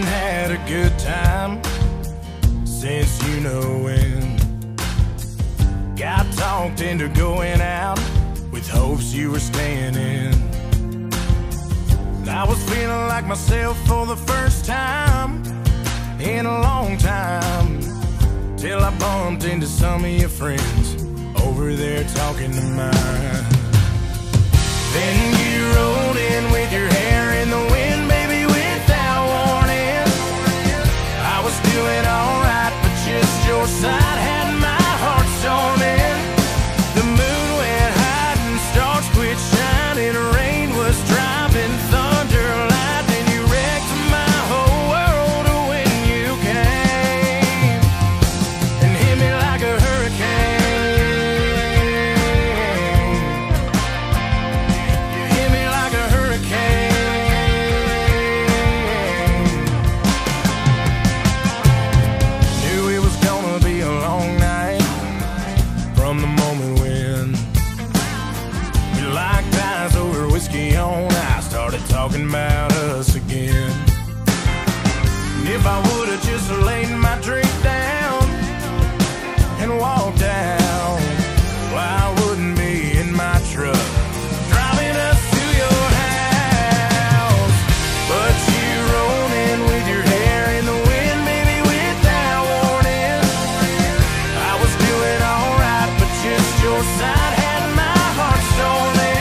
hadn't had a good time since you know when. Got talked into going out with hopes you were staying in. I was feeling like myself for the first time in a long time, till I bumped into some of your friends over there talking to mine. Then you rolled in with your hair in the wind, baby, without warning. I was doing alright, but just your side had my heart sewn in. The moon went hiding, stars quit shining, rain was driving, thunder, lightning. You wrecked my whole world when you came and hit me like a hurricane. Talking about us again. And if I would have just laid my drink down and walked out, well, I wouldn't be in my truck driving us to your house. But you rolled in with your hair in the wind, maybe without warning. I was doing alright, but just your side had my heart stolen.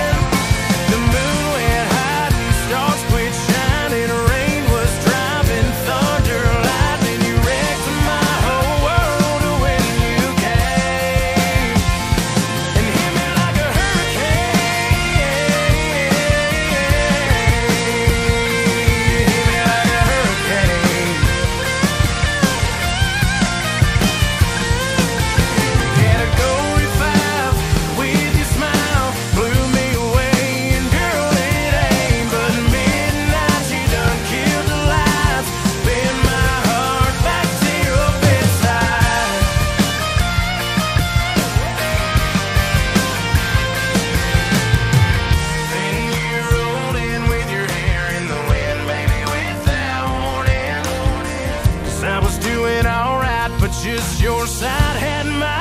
Just your side had my